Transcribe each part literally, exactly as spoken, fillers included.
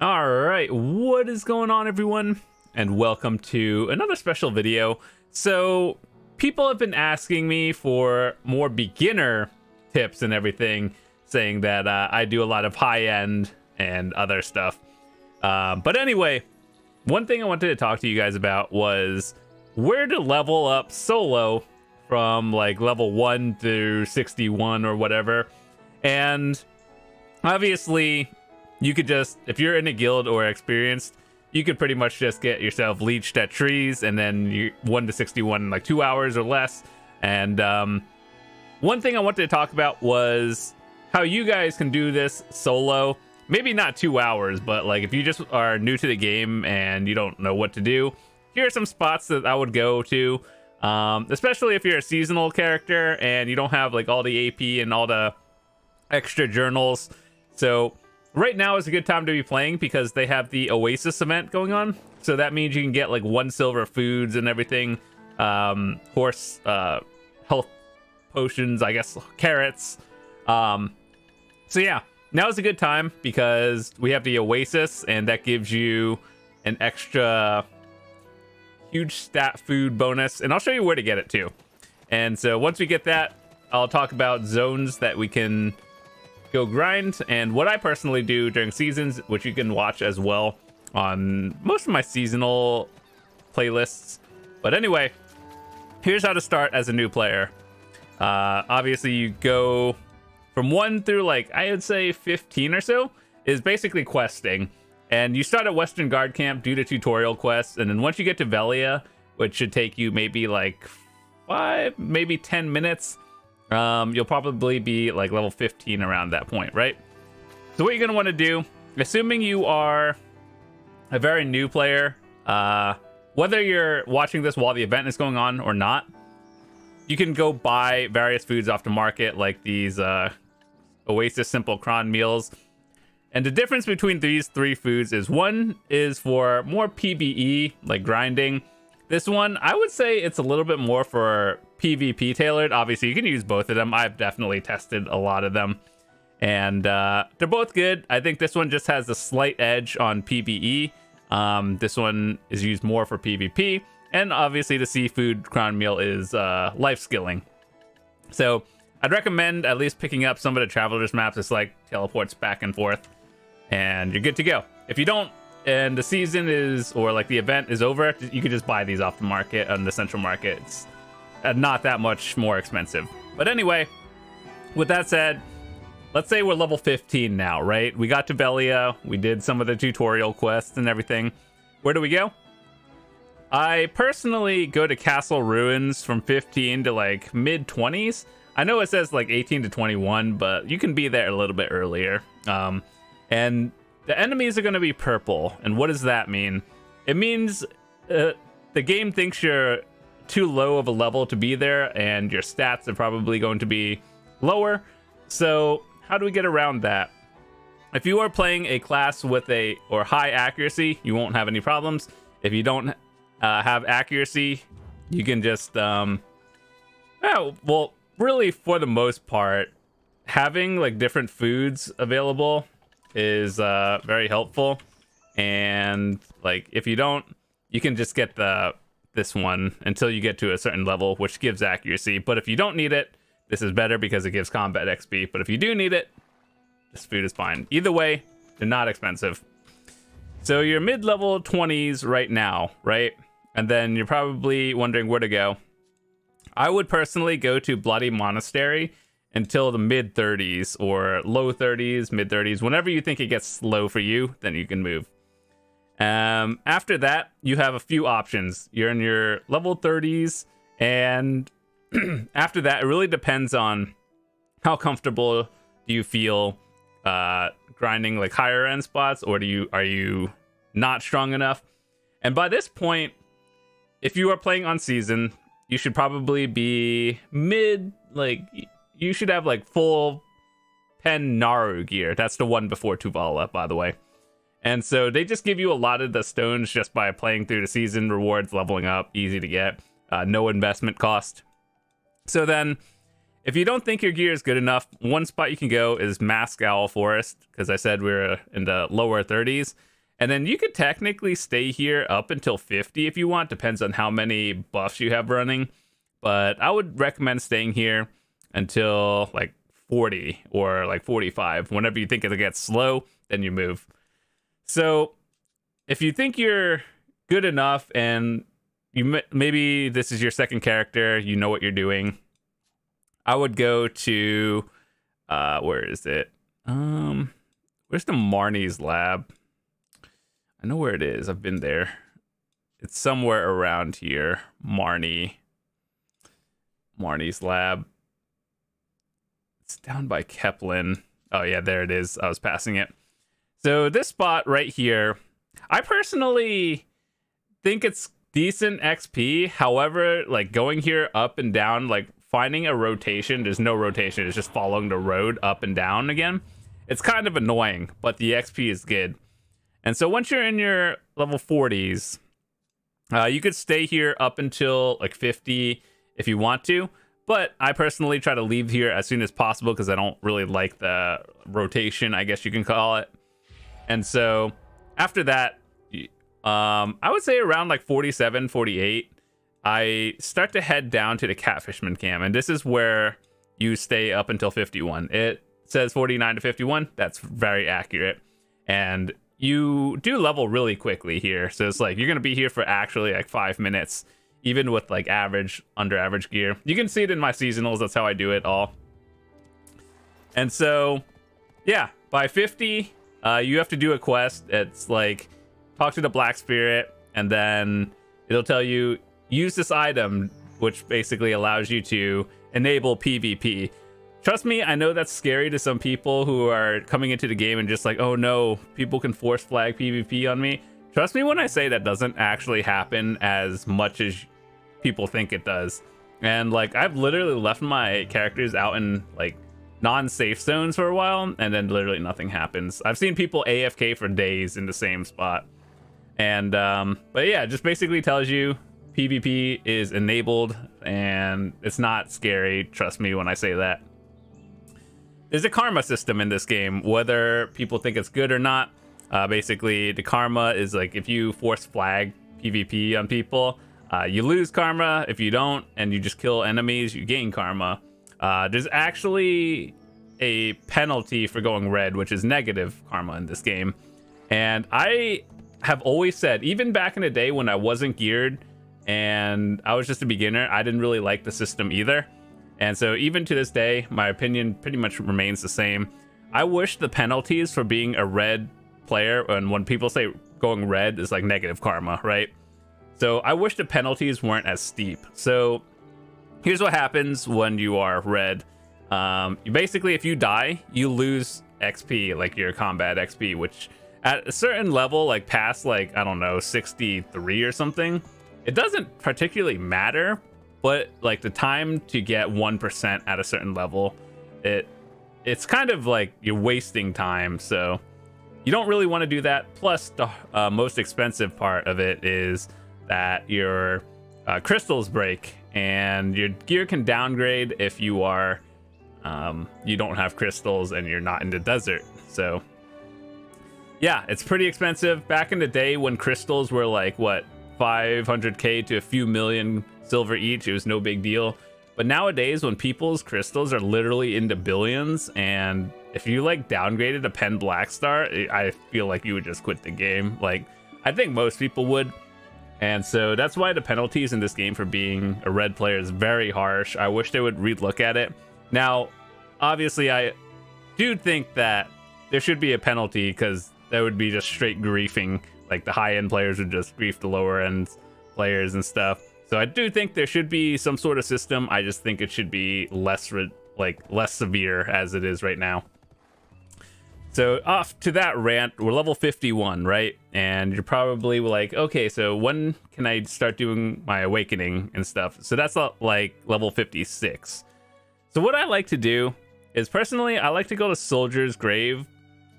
All right, what is going on, everyone? And welcome to another special video. So people have been asking me for more beginner tips and everything, saying that uh, I do a lot of high-end and other stuff. Uh, but anyway, one thing I wanted to talk to you guys about was where to level up solo from like level one through sixty-one or whatever. And obviously you could just, if you're in a guild or experienced, you could pretty much just get yourself leeched at trees and then you one to sixty-one in like two hours or less. And um, one thing I wanted to talk about was how you guys can do this solo. Maybe not two hours, but like if you just are new to the game and you don't know what to do, here are some spots that I would go to. Um, especially if you're a seasonal character and you don't have like all the A P and all the extra journals. So right now is a good time to be playing because they have the Oasis event going on. So that means you can get like one silver foods and everything. Um, horse uh, health potions, I guess, carrots. Um, so yeah, now is a good time because we have the Oasis and that gives you an extra huge stat food bonus, and I'll show you where to get it too. And so once we get that, I'll talk about zones that we can go grind and what I personally do during seasons, which you can watch as well on most of my seasonal playlists. But anyway, here's how to start as a new player. Uh, obviously you go from one through like, I would say fifteen or so is basically questing. And you start at Western Guard Camp, do the tutorial quests, and then once you get to Velia, which should take you maybe like five, maybe ten minutes, um, you'll probably be like level fifteen around that point, right? So what you're gonna want to do, assuming you are a very new player, uh, whether you're watching this while the event is going on or not, you can go buy various foods off the market, like these uh, Oasis Simple Cron meals. And the difference between these three foods is one is for more P V E, like grinding. This one, I would say it's a little bit more for P V P tailored. Obviously, you can use both of them. I've definitely tested a lot of them. And uh, they're both good. I think this one just has a slight edge on P V E. Um, this one is used more for P V P. And obviously, the seafood crown meal is uh, life skilling. So I'd recommend at least picking up some of the Traveler's Maps. It's like teleports back and forth, and you're good to go. If you don't, and the season is, or like the event is over, you can just buy these off the market on the central market. It's not that much more expensive. But anyway, with that said, let's say we're level fifteen now, right? We got to Velia, we did some of the tutorial quests and everything. Where do we go? I personally go to Castle Ruins from fifteen to like mid twenties. I know it says like eighteen to twenty-one, but you can be there a little bit earlier. Um, And the enemies are going to be purple. And what does that mean? It means uh, the game thinks you're too low of a level to be there, and your stats are probably going to be lower. So how do we get around that? If you are playing a class with a or high accuracy, you won't have any problems. If you don't uh, have accuracy, you can just um, oh, well, really for the most part, having like different foods available is uh very helpful. And like if you don't, you can just get the this one until you get to a certain level, which gives accuracy. But if you don't need it, this is better because it gives combat X P. But if you do need it, this food is fine. Either way, they're not expensive. So you're mid-level twenties right now, right? And then you're probably wondering where to go. I would personally go to Bloody Monastery until the mid thirties or low thirties, mid thirties. Whenever you think it gets slow for you, then you can move. Um, after that, you have a few options. You're in your level thirties, and after that, it really depends on how comfortable do you feel uh, grinding like higher end spots, or do you are you not strong enough? And by this point, if you are playing on season, you should probably be mid like. You should have like full pen Naru gear. That's the one before Tuvala, by the way. And so they just give you a lot of the stones just by playing through the season. Rewards, leveling up, easy to get, uh, no investment cost. So then If you don't think your gear is good enough, one spot you can go is Mask Owl Forest, because I said we were in the lower thirties. And then you could technically stay here up until fifty if you want. Depends on how many buffs you have running. But I would recommend staying here until like forty or like forty-five. Whenever you think it gets slow, then you move. So if you think you're good enough and you maybe this is your second character, you know what you're doing, I would go to, uh, where is it? Um, where's the Marnie's lab? I know where it is. I've been there. It's somewhere around here. Marnie. Marnie's lab. It's down by Keplin. Oh yeah, there it is. I was passing it. So this spot right here, I personally think it's decent X P. However, like going here up and down, like finding a rotation, there's no rotation, it's just following the road up and down again. It's kind of annoying, but the X P is good. And so once you're in your level forties, uh, you could stay here up until like fifty if you want to. But I personally try to leave here as soon as possible because I don't really like the rotation, I guess you can call it. And so after that, um, I would say around like forty-seven, forty-eight, I start to head down to the Catfishman Camp, and this is where you stay up until fifty-one. It says forty-nine to fifty-one. That's very accurate. And you do level really quickly here. So it's like you're going to be here for actually like five minutes, even with like average, under average gear. You can see it in my seasonals. That's how I do it all. And so, yeah, by fifty, uh, you have to do a quest. It's like talk to the Black Spirit, and then it'll tell you, use this item, which basically allows you to enable PvP. Trust me, I know that's scary to some people who are coming into the game and just like, oh no, people can force flag PvP on me. Trust me when I say that doesn't actually happen as much as people think it does. And like, I've literally left my characters out in like non-safe zones for a while, and then literally nothing happens. I've seen people A F K for days in the same spot. And um, but yeah, it just basically tells you PvP is enabled, and it's not scary. Trust me when I say that. There's a karma system in this game, whether people think it's good or not. Uh, basically, the karma is like if you force flag PvP on people, uh, you lose karma. If you don't and you just kill enemies, you gain karma. Uh, there's actually a penalty for going red, which is negative karma in this game. And I have always said, even back in the day when I wasn't geared, and I was just a beginner, I didn't really like the system either. And so even to this day, my opinion pretty much remains the same. I wish the penalties for being a red player, and when people say going red is like negative karma, right? So I wish the penalties weren't as steep. So here's what happens when you are red. Um, you basically, if you die, you lose X P, like your combat X P, which at a certain level, like past like, I don't know, sixty-three or something, it doesn't particularly matter, but like the time to get one percent at a certain level, it it's kind of like you're wasting time. So you don't really want to do that. Plus, the uh, most expensive part of it is that your uh, crystals break, and your gear can downgrade if you are um, you don't have crystals and you're not in the desert. So yeah, it's pretty expensive. Back in the day when crystals were like, what, five hundred K to a few million silver each, it was no big deal. But nowadays, when people's crystals are literally into billions, and if you like downgraded a pen black star, I feel like you would just quit the game. Like, I think most people would. And so that's why the penalties in this game for being a red player is very harsh. I wish they would relook at it. Now, obviously, I do think that there should be a penalty, because that would be just straight griefing. Like, the high-end players would just grief the lower-end players and stuff. So I do think there should be some sort of system. I just think it should be less, like, less severe as it is right now. So off to that rant, we're level fifty-one, right? And you're probably like, okay, so when can I start doing my awakening and stuff? So that's like level fifty-six. So what I like to do is, personally, I like to go to Soldier's Grave,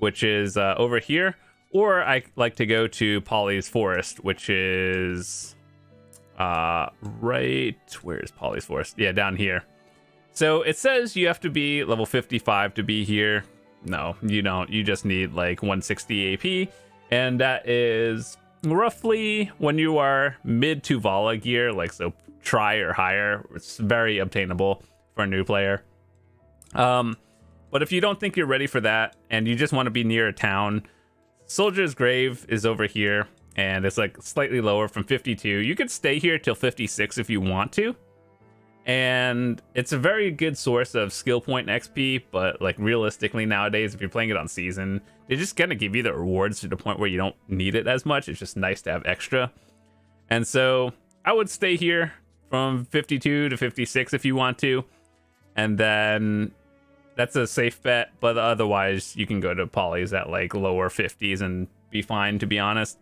which is uh, over here. Or I like to go to Polly's Forest, which is uh, right... Where's Polly's Forest? Yeah, down here. So it says you have to be level fifty-five to be here. No, you don't. You just need like one sixty A P. And that is roughly when you are mid Tuvala gear, like so try or higher. It's very obtainable for a new player. Um, but if you don't think you're ready for that and you just want to be near a town, Soldier's Grave is over here and it's like slightly lower from fifty-two. You could stay here till fifty-six if you want to. And it's a very good source of skill point and X P, but like realistically nowadays, if you're playing it on season, they're just gonna give you the rewards to the point where you don't need it as much. It's just nice to have extra. And so I would stay here from fifty-two to fifty-six if you want to, and then that's a safe bet. But otherwise you can go to Polly's at like lower fifties and be fine, to be honest.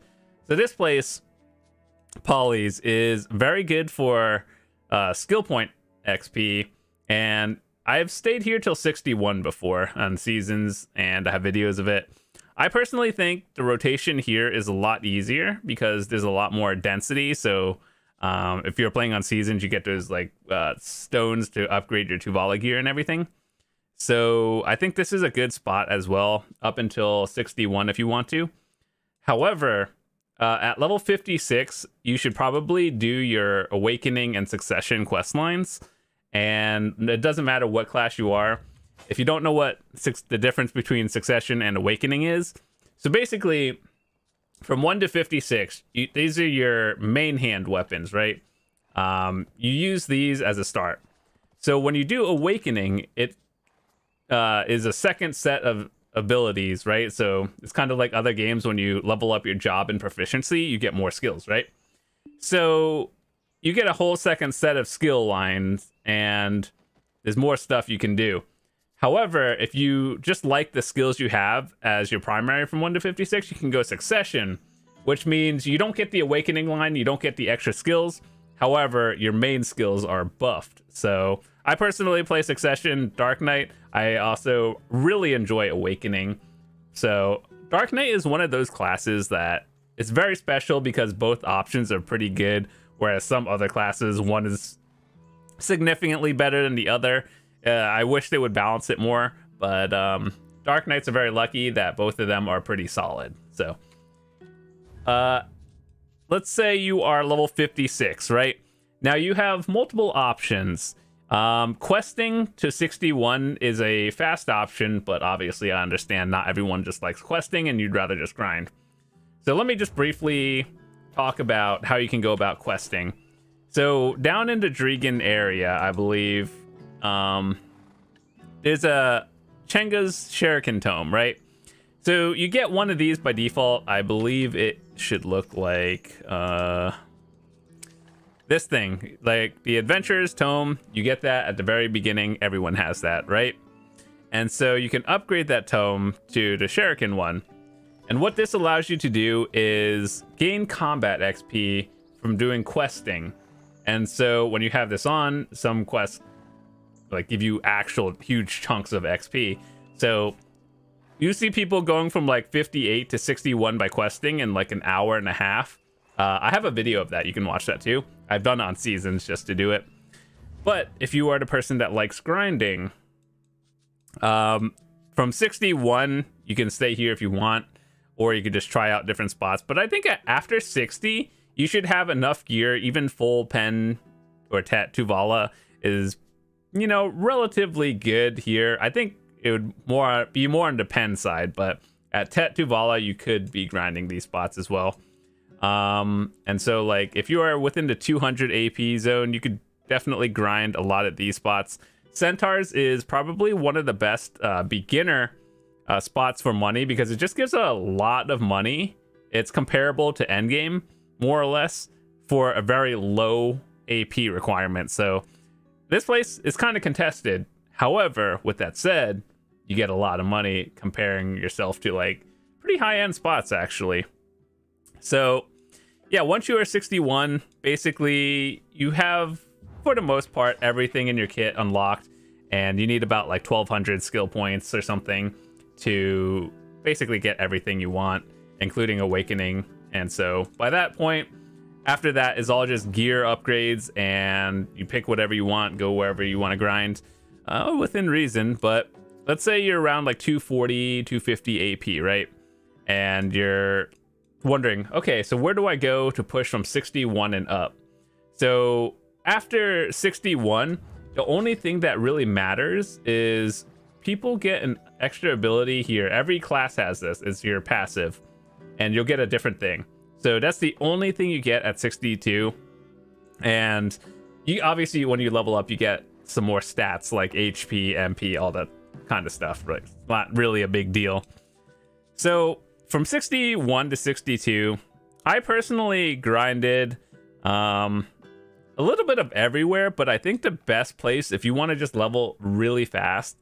So this place, Polly's, is very good for Uh, skill point X P, and I've stayed here till sixty-one before on seasons, and I have videos of it. I personally think the rotation here is a lot easier because there's a lot more density. So um, if you're playing on seasons, you get those like uh, stones to upgrade your Tuvala gear and everything. So I think this is a good spot as well, up until sixty-one if you want to. However, Uh, at level fifty-six, you should probably do your Awakening and Succession quest lines, and it doesn't matter what class you are. If you don't know what six, the difference between Succession and Awakening is, so basically, from one to fifty-six, you, these are your main hand weapons, right? Um, you use these as a start. So when you do Awakening, it uh, is a second set of abilities, right? So it's kind of like other games. When you level up your job and proficiency, you get more skills, right? So you get a whole second set of skill lines, and there's more stuff you can do. However, if you just like the skills you have as your primary from one to fifty-six, you can go Succession, which means you don't get the Awakening line, you don't get the extra skills. However, your main skills are buffed. So I personally play Succession, Dark Knight. I also really enjoy Awakening. So Dark Knight is one of those classes that it's very special because both options are pretty good, whereas some other classes, one is significantly better than the other. Uh, I wish they would balance it more, but um, Dark Knights are very lucky that both of them are pretty solid. So uh, let's say you are level fifty-six, right? Now you have multiple options. Um, questing to sixty-one is a fast option, but obviously I understand not everyone just likes questing and you'd rather just grind. So let me just briefly talk about how you can go about questing. So down in the Dregan area, I believe, um, there's a Chenga's Shuriken Tome, right? So you get one of these by default. I believe it should look like, uh... this thing, like the Adventurer's Tome. You get that at the very beginning. Everyone has that, right? And so you can upgrade that tome to the Shuriken one. And what this allows you to do is gain combat X P from doing questing. And so when you have this on, some quests like give you actual huge chunks of X P. So you see people going from like fifty-eight to sixty-one by questing in like an hour and a half. Uh, I have a video of that. You can watch that too. I've done on seasons just to do it. But if you are the person that likes grinding, um, from sixty-one, you can stay here if you want, or you could just try out different spots. But I think after sixty, you should have enough gear. Even full pen or tat Tuvala is, you know, relatively good here. I think it would more be more on the pen side, but at tat Tuvala, you could be grinding these spots as well. Um, and so like if you are within the two hundred A P zone, you could definitely grind a lot at these spots. Centaurs is probably one of the best uh, beginner uh, spots for money because it just gives a lot of money. It's comparable to endgame more or less for a very low A P requirement. So this place is kind of contested. However, with that said, you get a lot of money comparing yourself to like pretty high end spots actually. So yeah, once you are sixty-one, basically you have, for the most part, everything in your kit unlocked, and you need about like twelve hundred skill points or something to basically get everything you want, including Awakening. And so by that point, after that is all just gear upgrades, and you pick whatever you want, go wherever you want to grind. uh, within reason, but let's say you're around like two forty, two fifty A P, right? And you're wondering, okay, so where do I go to push from sixty-one and up? So after sixty-one, the only thing that really matters is people get an extra ability here. Every class has this. It's your passive, and you'll get a different thing. So that's the only thing you get at sixty-two. And you obviously, when you level up, you get some more stats like H P, M P, all that kind of stuff, but it's not really a big deal. So from sixty-one to sixty-two, I personally grinded um, a little bit of everywhere, but I think the best place, if you want to just level really fast,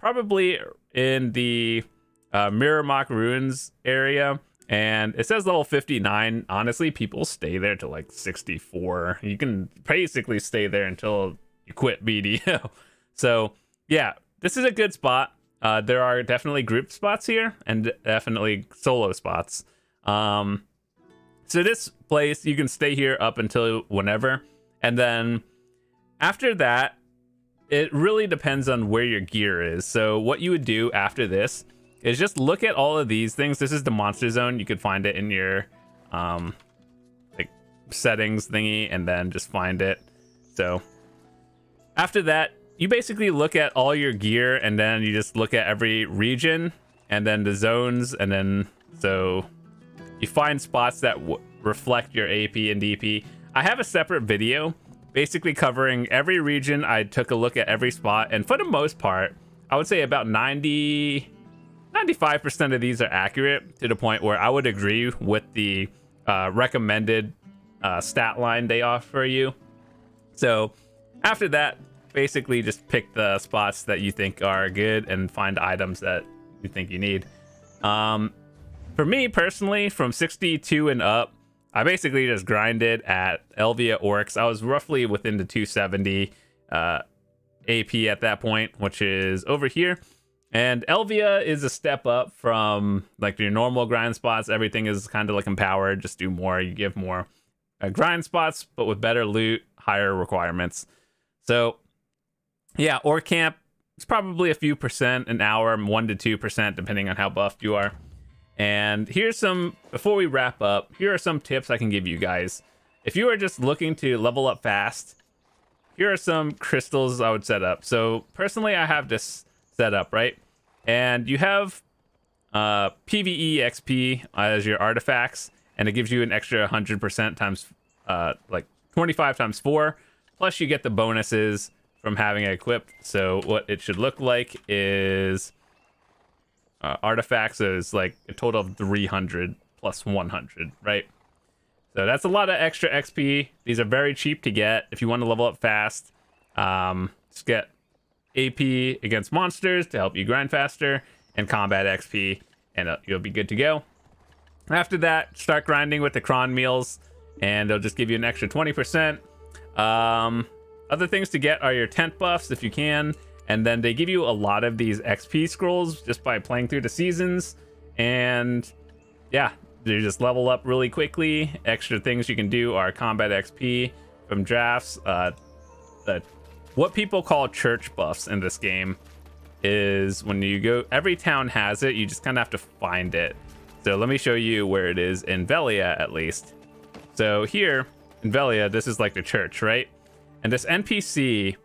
probably in the uh, Mirimok Ruins area. And it says level fifty-nine. Honestly, people stay there to like sixty-four. You can basically stay there until you quit B D O. So yeah, this is a good spot. Uh, there are definitely group spots here and definitely solo spots. Um, so this place, you can stay here up until whenever. And then after that, it really depends on where your gear is. So what you would do after this is just look at all of these things. This is the monster zone. You could find it in your um, like settings thingy, and then just find it. So after that, you basically look at all your gear, and then you just look at every region and then the zones, and then so you find spots that w reflect your A P and D P. I have a separate video basically covering every region. I took a look at every spot, and for the most part, I would say about ninety, ninety-five percent of these are accurate, to the point where I would agree with the uh, recommended uh, stat line they offer you. So after that, basically just pick the spots that you think are good and find items that you think you need. Um, for me personally, from sixty-two and up, I basically just grinded at Elvia Orcs. I was roughly within the two seventy uh, A P at that point, which is over here. And Elvia is a step up from like your normal grind spots. Everything is kind of like empowered. Just do more. You give more uh, grind spots, but with better loot, higher requirements. So yeah, Orc Camp is probably a few percent an hour, one to two percent, depending on how buffed you are. And here's some, before we wrap up, here are some tips I can give you guys. If you are just looking to level up fast, here are some crystals I would set up. So personally, I have this set up, right? And you have uh, PvE X P as your artifacts, and it gives you an extra one hundred percent times, uh, like twenty-five times four. Plus you get the bonuses from having it equipped. So what it should look like is... Uh, artifacts is like a total of three hundred plus one hundred, right? So that's a lot of extra X P. These are very cheap to get if you want to level up fast. Um, just get A P against monsters to help you grind faster, and combat X P, and uh, you'll be good to go. After that, start grinding with the Kron meals, and they'll just give you an extra twenty percent. Um, other things to get are your tent buffs if you can. And then they give you a lot of these X P scrolls just by playing through the seasons. And yeah, they just level up really quickly. Extra things you can do are combat X P from drafts. Uh, the, what people call church buffs in this game is when you go, every town has it. You just kind of have to find it. So let me show you where it is in Velia, at least. So here in Velia, this is like the church, right? And this N P C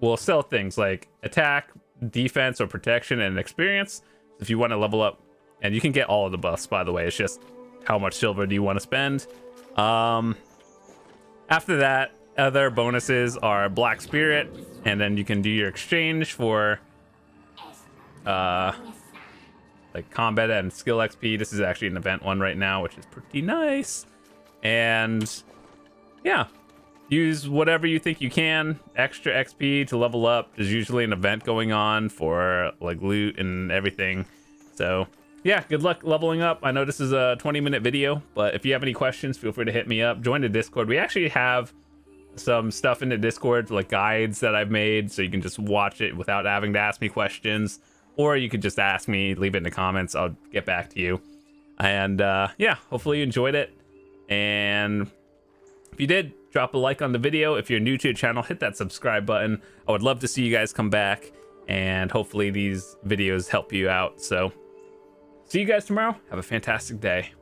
will sell things like attack, defense, or protection, and experience if you want to level up. And you can get all of the buffs, by the way. It's just how much silver do you want to spend. Um, after that, other bonuses are Black Spirit, and then you can do your exchange for uh, like combat and skill X P. This is actually an event one right now, which is pretty nice. And yeah, use whatever you think you can. Extra X P to level up. There's usually an event going on for like loot and everything. So yeah, good luck leveling up. I know this is a twenty minute video, but if you have any questions, feel free to hit me up. Join the Discord. We actually have some stuff in the Discord, like guides that I've made, so you can just watch it without having to ask me questions. Or you could just ask me, leave it in the comments. I'll get back to you. And uh, yeah, hopefully you enjoyed it. And if you did, drop a like on the video. If you're new to the channel, hit that subscribe button. I would love to see you guys come back. and hopefully these videos help you out. So see you guys tomorrow. Have a fantastic day.